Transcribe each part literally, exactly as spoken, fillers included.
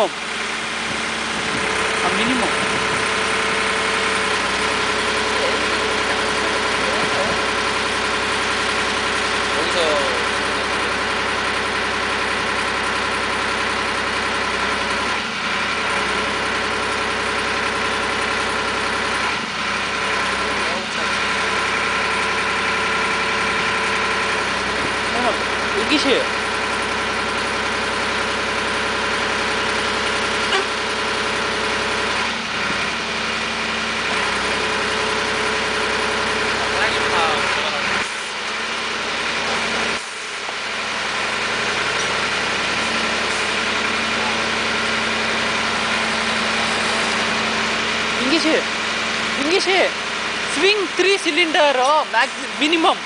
minimum. A minimum. Here. English here. English here. Swing three cylinder, oh, max minimum.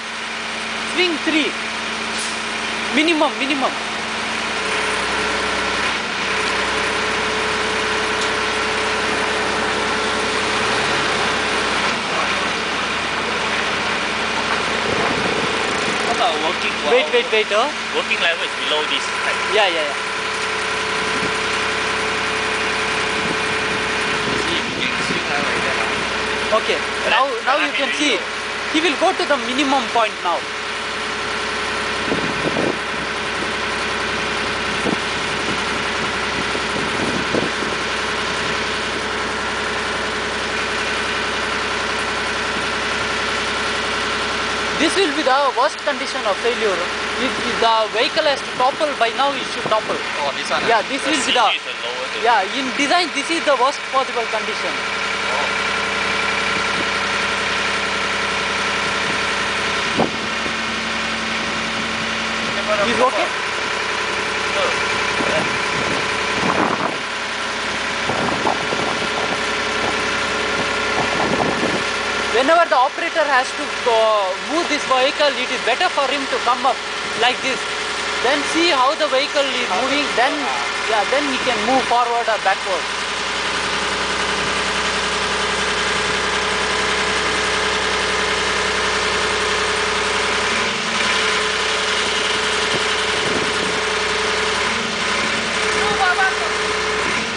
Swing three. Minimum, minimum. What about working? Wait, wait, wait. Oh. Working level is below this. Right? Yeah, yeah, yeah. See, you can swing like that. Huh? Okay, but now, I, now I you can see. Below. He will go to the minimum point now. This will be the worst condition of failure. If, if the vehicle has to topple, by now it should topple. Oh, this one. Yeah, this will be the. Yeah, in design, this is the worst possible condition. Oh. Is okay? Whenever the operator has to uh, move this vehicle, it is better for him to come up like this. Then see how the vehicle is moving, then, yeah, then he can move forward or backward.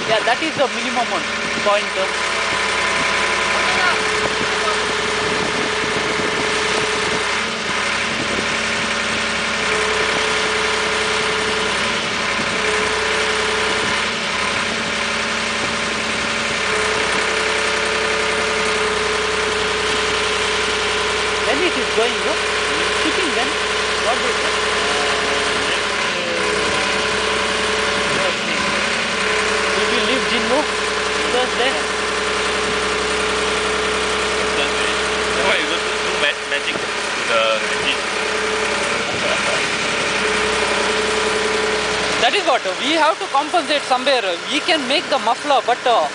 Yeah, that is the minimum point. Going, no? Kicking then? What do you think? Will we leave Jinmo Thursday? Thursday? Why you going to do ma- magic to the machine? That is what, we have to compensate somewhere. We can make the muffler, but uh,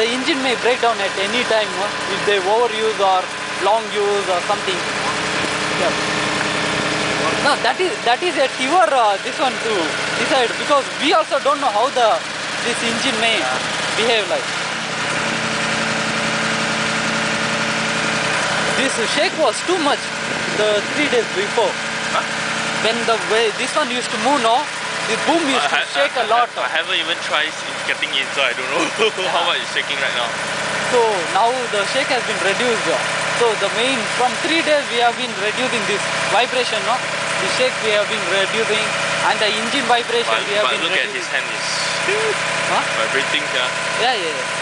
the engine may break down at any time uh, if they overuse or long use or something. Yeah. No, that is that is at your uh, this one to decide, because we also don't know how the this engine may behave like. This shake was too much the three days before. Huh? When the way this one used to move, no, the boom used I to shake I a lot. I haven't even tried getting in, so I don't know how much it's shaking right now. So now the shake has been reduced. Uh, So the main, from three days we have been reducing this vibration, no? The shake we have been reducing, and the engine vibration but, we have but been look reducing. Look at his hand is huh? vibrating here. Yeah, yeah, yeah.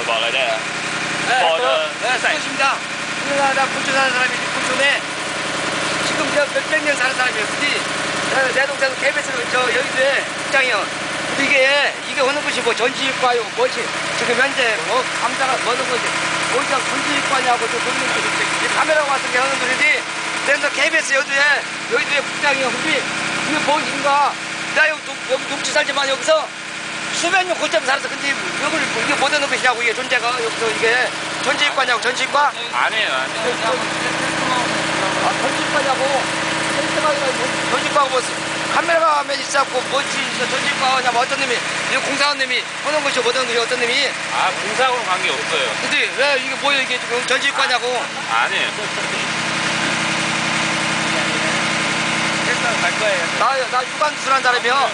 About like that. Uh. For the left side. 이게 뭔인가? 나 여기, 여기 녹지 살지만 여기서 수백 년 고점 살아서 근데 여기를 이게 못 얻는 것이냐고 이게 존재가 여기서 이게 전지입과냐고 전지입과? 아니에요, 아니에요. 아, 전지입과냐고 전지입과가 뭐 카메라맨이 있었고 뭐지 전지입과냐 뭐 어떤 놈이 이 공사원 놈이 하는 것이 못 얻는 것이 어떤 놈이? 아, 공사하고는 관계 없어요. 근데 왜 이게 뭐예요 이게 지금 전지입과냐고? 아, 아니에요. 나, 나 유관수란 사람이요.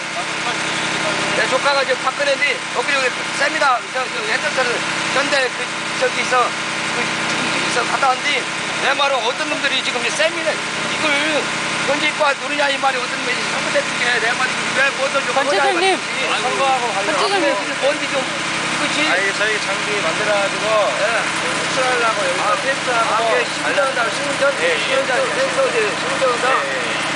내 조카가 이제 박근혜니, 엊그제 세미나, 저, 저, 해설사를 전대, 그, 저기서, 그, 저기서 갔다 왔는데, 내 말은 어떤 놈들이 지금 세미나, 이걸, 전지과 누리냐, 이 말이 어떤 놈이 선거되는 게, 내 말이 왜 뭐든 좀. 관체장님! 선거하고 관체장님! 뭔지 좀, 그치? 아, 이게 저희 장비 만들어가지고, 수출하려고 여기서 테스트하고. 아, 그게 시민전당, 시민전? 예, 시민전, 시민전당.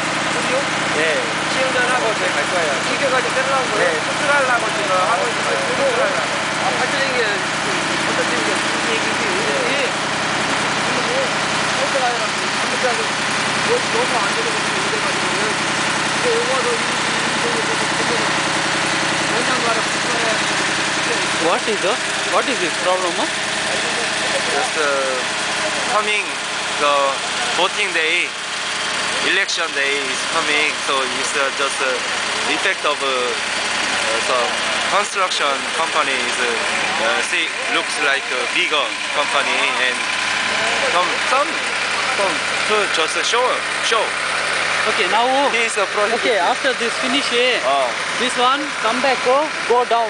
네, 시운전하고 저희 갈 거예요. 기계까지 떼려고, 네, 수출하려고 지금 하고 있어요. 수출하려고. 아, 발전인 게, 어떤 게, 이 얘기지. 예. 수출가 아니라, 반드시 너무 안 되는 것도 문제가지고는. 근데 요거도 이, 이, 연장가로 수출해야 되는데. What is the, what is this problem? Just the coming, the voting day. Election day is coming, so it's uh, just uh, the effect of uh, uh, some construction company is uh, uh, see, looks like a bigger company and some some some to just uh, show show. Okay, now he is a project. Okay, after this finish, eh, oh. This one come back, oh, go down,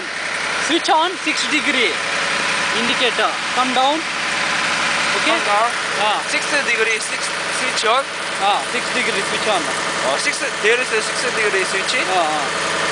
switch on six degree indicator, come down. Okay. Come down. Ah. Six degree, six switch on. Ah, six degree switch on. Oh, six, there is a six degree switch. Ah, ah.